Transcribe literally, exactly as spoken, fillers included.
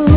Tahu